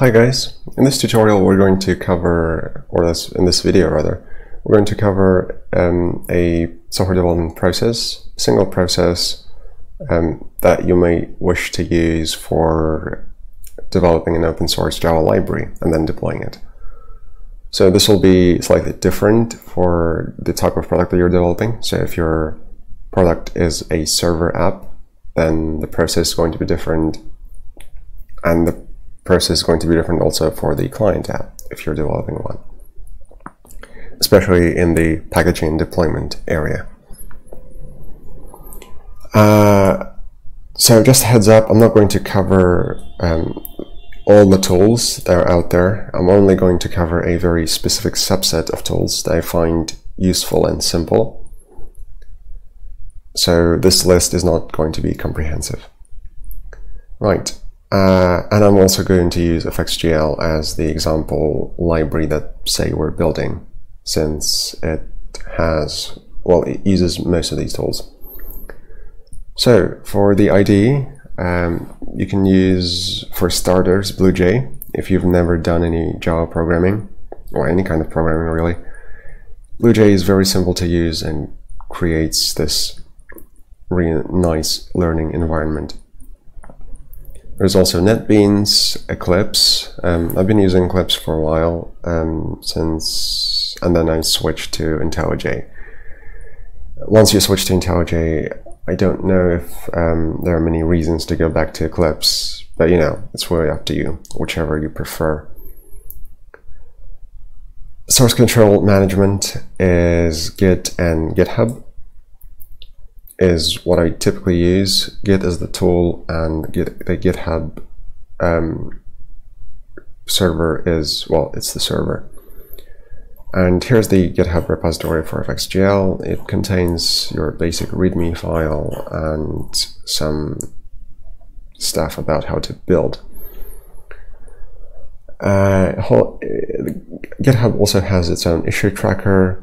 Hi guys, in this tutorial we're going to cover, in this video rather, we're going to cover a software development process, single process that you may wish to use for developing an open source Java library and then deploying it. So this will be slightly different for the type of product that you're developing. So if your product is a server app, then the process is going to be different, and the process is going to be different also for the client app if you're developing one, especially in the packaging and deployment area. So just a heads up, I'm not going to cover all the tools that are out there. I'm only going to cover a very specific subset of tools that I find useful and simple. So this list is not going to be comprehensive. Right. And I'm also going to use FXGL as the example library that, say, we're building, since it has, well, it uses most of these tools. So for the IDE, you can use, for starters, BlueJ, if you've never done any Java programming, or any kind of programming really. BlueJ is very simple to use and creates this really nice learning environment. There's also NetBeans, Eclipse. I've been using Eclipse for a while, and then I switched to IntelliJ. Once you switch to IntelliJ, I don't know if there are many reasons to go back to Eclipse, but you know, it's really up to you, whichever you prefer. Source control management is Git and GitHub. Is what I typically use. Git is the tool, and the GitHub server is, well, it's the server. And here's the GitHub repository for FXGL. It contains your basic README file and some stuff about how to build. GitHub also has its own issue tracker.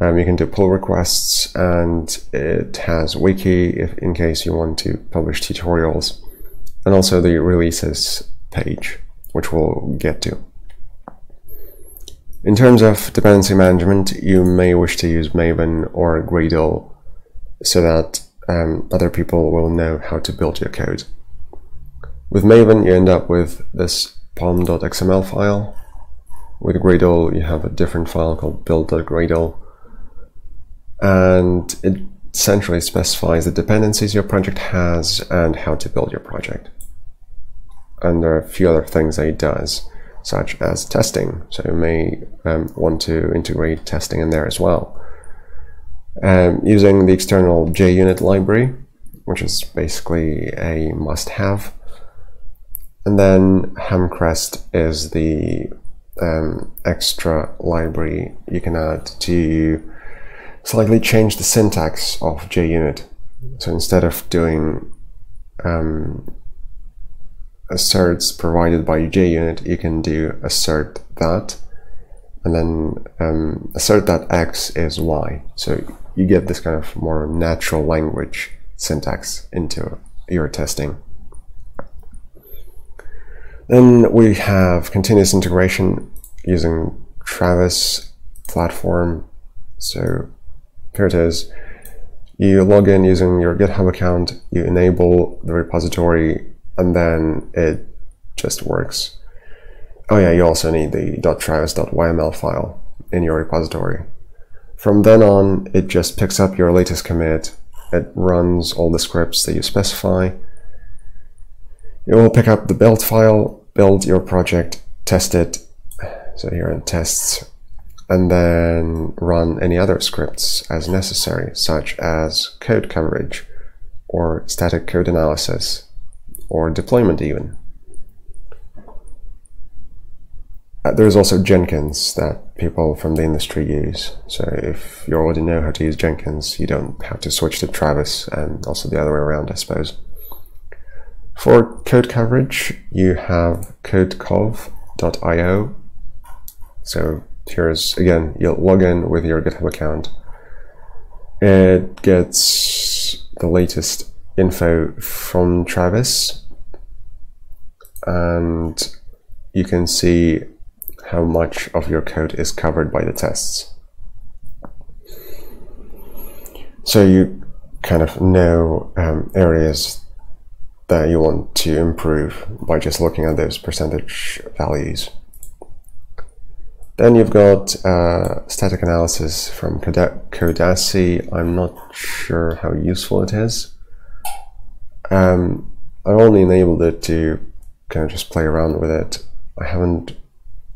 You can do pull requests, and it has wiki if in case you want to publish tutorials, and also the releases page, which we'll get to. In terms of dependency management, you may wish to use Maven or Gradle so that other people will know how to build your code. With Maven, you end up with this pom.xml file. With Gradle, you have a different file called build.gradle. And it essentially specifies the dependencies your project has and how to build your project. And there are a few other things that it does, such as testing. So you may want to integrate testing in there as well. Using the external JUnit library, which is basically a must-have. And then Hamcrest is the extra library you can add to slightly change the syntax of JUnit. So instead of doing asserts provided by JUnit, you can do assert that, and then assert that X is Y. So you get this kind of more natural language syntax into your testing. Then we have continuous integration using Travis platform. So here it is. You log in using your GitHub account, you enable the repository, and then it just works. Oh yeah, you also need the .travis.yml file in your repository. From then on, it just picks up your latest commit. It runs all the scripts that you specify. It will pick up the build file, build your project, test it. So here in tests, and then run any other scripts as necessary, such as code coverage, or static code analysis, or deployment even. There's also Jenkins that people from the industry use. So if you already know how to use Jenkins, you don't have to switch to Travis, and also the other way around, I suppose. For code coverage, you have Codecov.io. So here's, again, you'll log in with your GitHub account. It gets the latest info from Travis, and you can see how much of your code is covered by the tests. So you kind of know areas that you want to improve by just looking at those percentage values. Then you've got static analysis from Codacy. I'm not sure how useful it is. I've only enabled it to kind of just play around with it. I haven't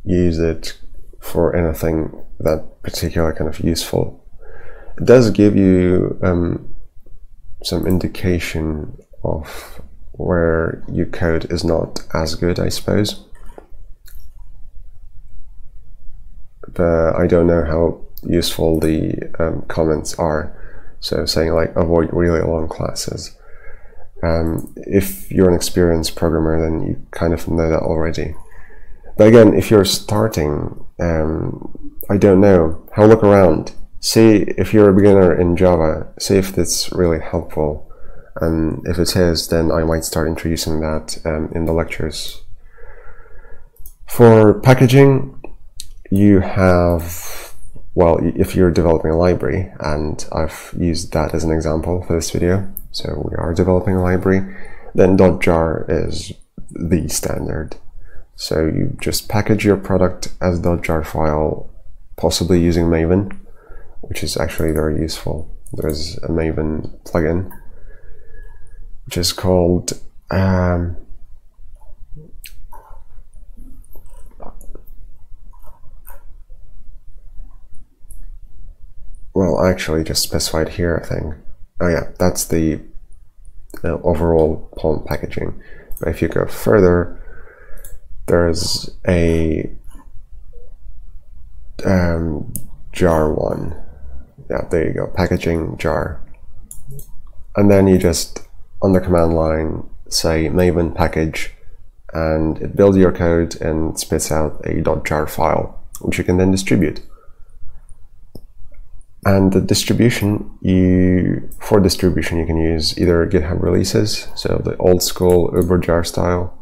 used it for anything that particular kind of useful. It does give you some indication of where your code is not as good, I suppose. But I don't know how useful the comments are. So saying like avoid really long classes. If you're an experienced programmer, then you kind of know that already. But again, if you're starting, I don't know, have a look around. See if you're a beginner in Java, see if that's really helpful. And if it is, then I might start introducing that in the lectures. For packaging, you have, well, if you're developing a library, and I've used that as an example for this video, so we are developing a library, then .jar is the standard. So you just package your product as a .jar file, possibly using Maven, which is actually very useful. There is a Maven plugin, which is called well, actually just specified here, I think. Oh yeah, that's the overall POM packaging. But if you go further, there's a jar one. Yeah, there you go, packaging jar. And then you just, on the command line, say maven package, and it builds your code and spits out a .jar file, which you can then distribute. And the distribution, for distribution you can use either GitHub releases, so the old school uberjar style.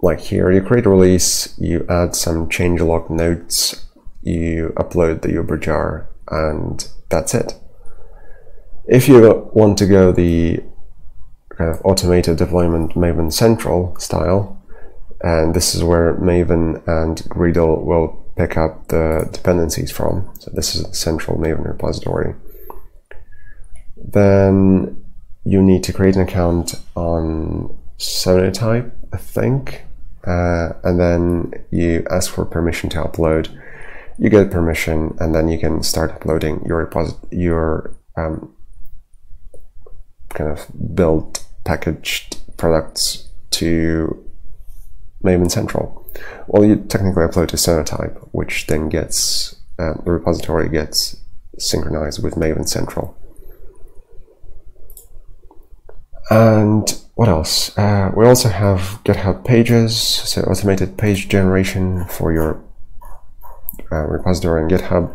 Like here, you create a release, you add some changelog notes, you upload the uberjar, and that's it. If you want to go the kind of automated deployment Maven Central style, and this is where Maven and Gradle will pick up the dependencies from. So this is the central Maven repository. Then you need to create an account on Sonatype, I think. And then you ask for permission to upload. You get permission, and then you can start uploading your kind of built packaged products to Maven Central. Well, you technically upload to Sonatype, which then gets, the repository gets synchronized with Maven Central. And what else? We also have GitHub pages, so automated page generation for your repository on GitHub,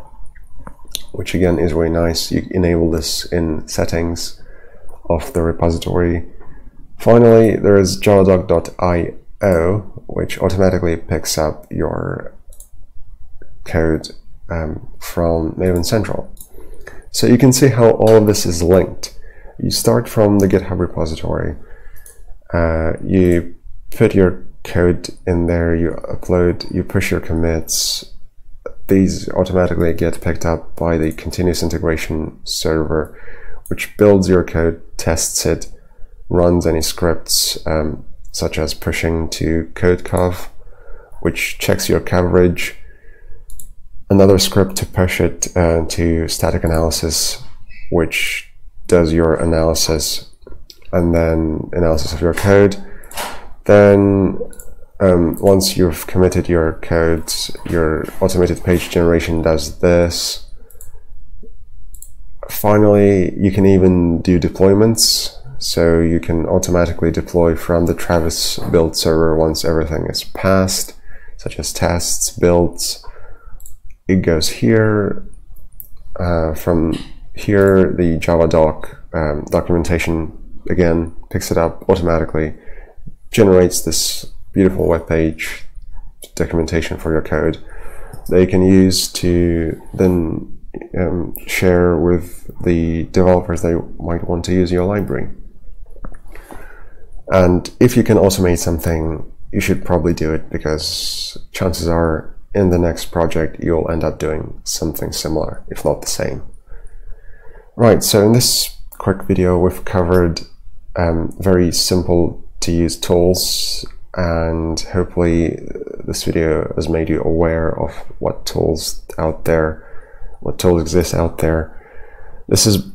which again is really nice. You enable this in settings of the repository. Finally, there is Javadoc.io, which automatically picks up your code from Maven Central. So you can see how all of this is linked. You start from the GitHub repository, you put your code in there, you upload, you push your commits. These automatically get picked up by the continuous integration server, which builds your code, tests it, runs any scripts, such as pushing to Codecov, which checks your coverage, another script to push it to static analysis, which does your analysis, and then analysis of your code. Then once you've committed your code, your automated page generation does this. Finally, you can even do deployments. So you can automatically deploy from the Travis build server once everything is passed, such as tests, builds. It goes here. From here, the Javadoc documentation, again, picks it up automatically, generates this beautiful web page documentation for your code that you can use to then share with the developers they might want to use your library. And if you can automate something, you should probably do it, because chances are in the next project you'll end up doing something similar, if not the same. Right, so in this quick video we've covered very simple to use tools, and hopefully this video has made you aware of what tools exist out there. This is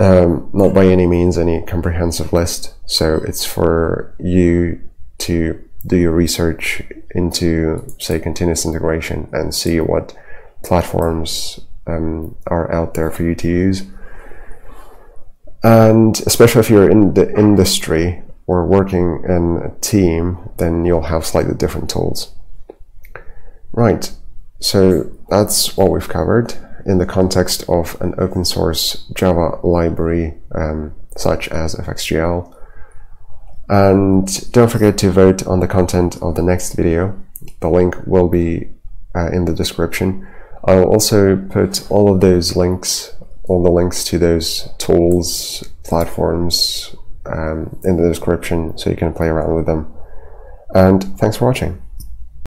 not by any means any comprehensive list, so it's for you to do your research into, say, continuous integration and see what platforms are out there for you to use. And especially if you're in the industry or working in a team, then you'll have slightly different tools. Right, so that's what we've covered in the context of an open source Java library such as FXGL. And don't forget to vote on the content of the next video. The link will be in the description. I'll also put all the links to those tools, platforms in the description, so you can play around with them. And thanks for watching.